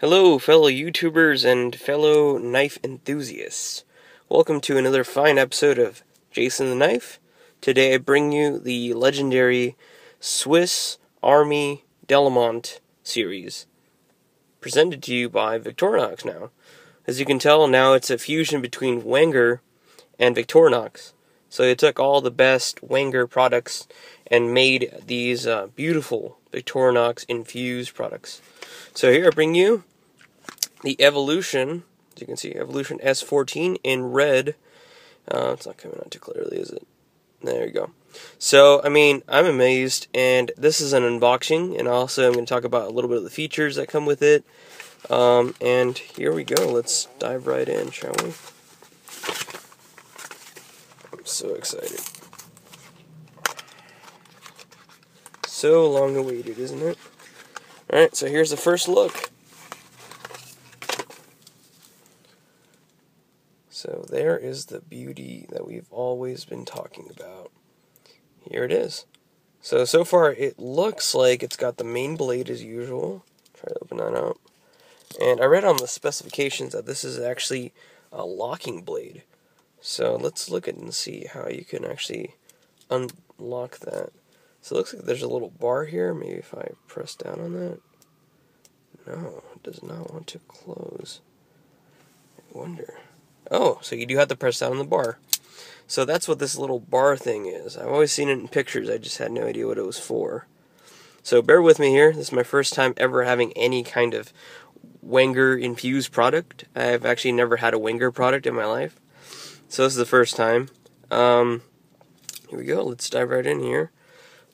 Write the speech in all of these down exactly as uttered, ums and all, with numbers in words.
Hello fellow YouTubers and fellow knife enthusiasts. Welcome to another fine episode of Jason the Knife. Today I bring you the legendary Swiss Army Delemont series, presented to you by Victorinox now. As you can tell, now it's a fusion between Wenger and Victorinox. So they took all the best Wenger products and made these uh, beautiful Victorinox infused products. So here I bring you the Evolution, as you can see, Evolution S fourteen in red. Uh, it's not coming out too clearly, is it? There you go. So, I mean, I'm amazed, and this is an unboxing, and also I'm going to talk about a little bit of the features that come with it. Um, and here we go. Let's dive right in, shall we? I'm so excited. So long awaited, isn't it? Alright, so here's the first look. So there is the beauty that we've always been talking about. Here it is. So, so far it looks like it's got the main blade as usual. Try to open that up. And I read on the specifications that this is actually a locking blade. So let's look at it and see how you can actually unlock that. So it looks like there's a little bar here. Maybe if I press down on that. No, it does not want to close. I wonder. Oh, so you do have to press down on the bar. So that's what this little bar thing is. I've always seen it in pictures. I just had no idea what it was for. So bear with me here. This is my first time ever having any kind of Wenger infused product. I've actually never had a Wenger product in my life. So this is the first time. Um, here we go. Let's dive right in here.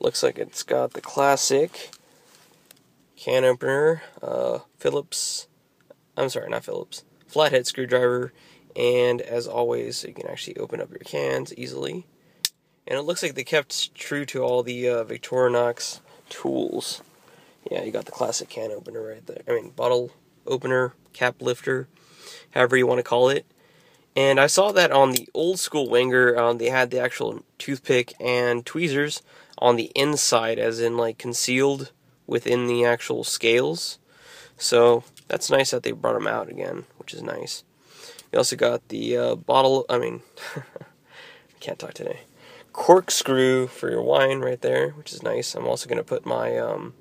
Looks like it's got the classic can opener, uh, Phillips, I'm sorry, not Phillips, flathead screwdriver, and as always, you can actually open up your cans easily. And it looks like they kept true to all the uh, Victorinox tools. Yeah, you got the classic can opener right there, I mean, bottle opener, cap lifter, however you want to call it. And I saw that on the old school Wenger, um, they had the actual toothpick and tweezers on the inside, as in like concealed within the actual scales. So that's nice that they brought them out again, which is nice. We also got the uh, bottle, I mean, I can't talk today. Corkscrew for your wine right there, which is nice. I'm also going to put my, um,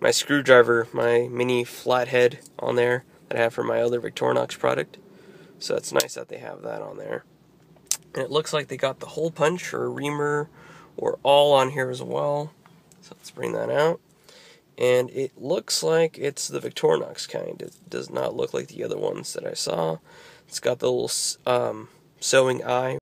my screwdriver, my mini flathead on there that I have for my other Victorinox product. So it's nice that they have that on there. And it looks like they got the hole punch or reamer or all on here as well. So let's bring that out. And it looks like it's the Victorinox kind. It does not look like the other ones that I saw. It's got the little um, sewing eye.